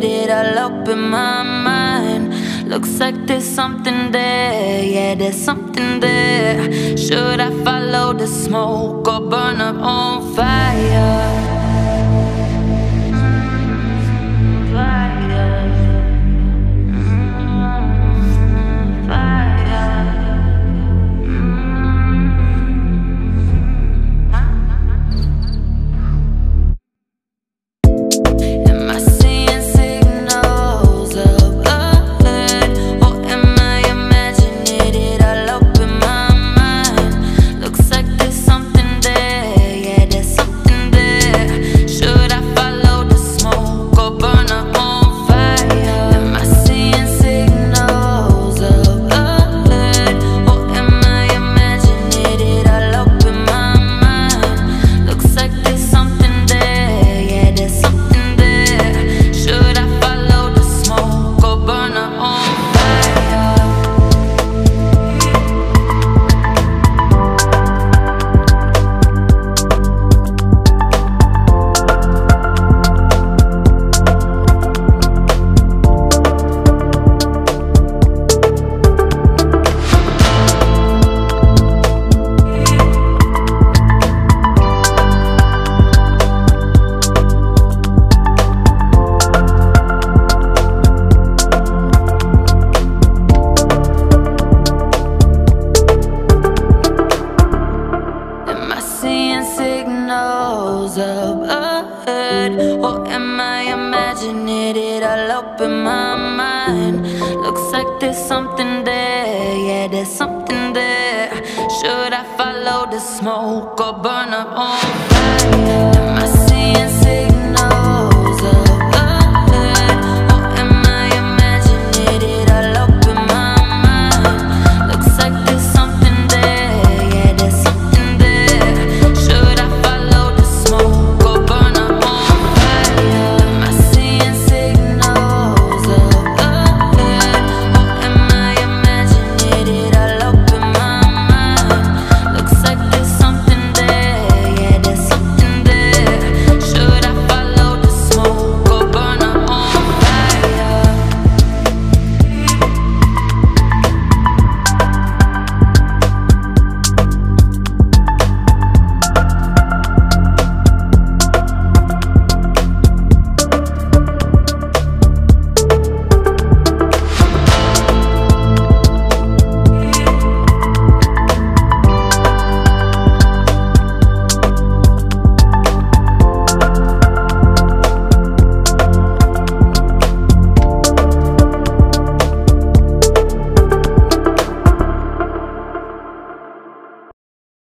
made it all up in my mind. Looks like there's something there, yeah, there's something there. Should I follow the smoke or burn up on fire? Should I follow the smoke or burn up on fire?